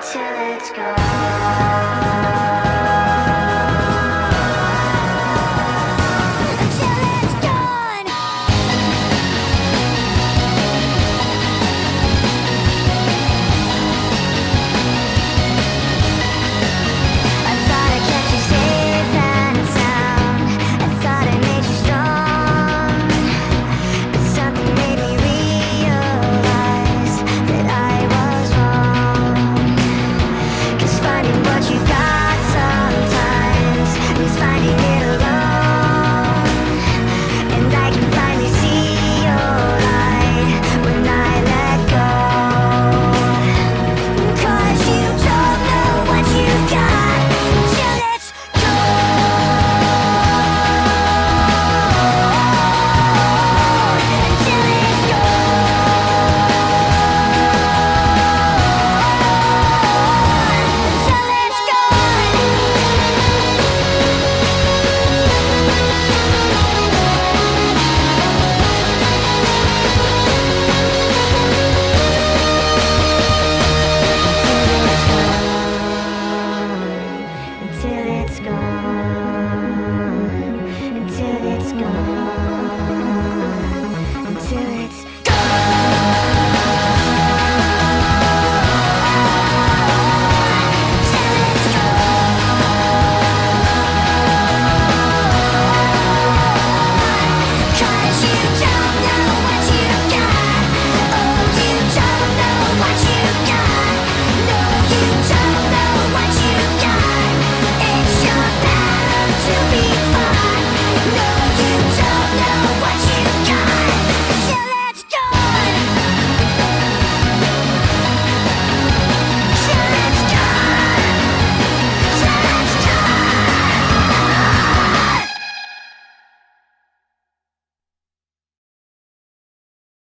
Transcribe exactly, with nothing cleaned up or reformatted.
Till it's gone.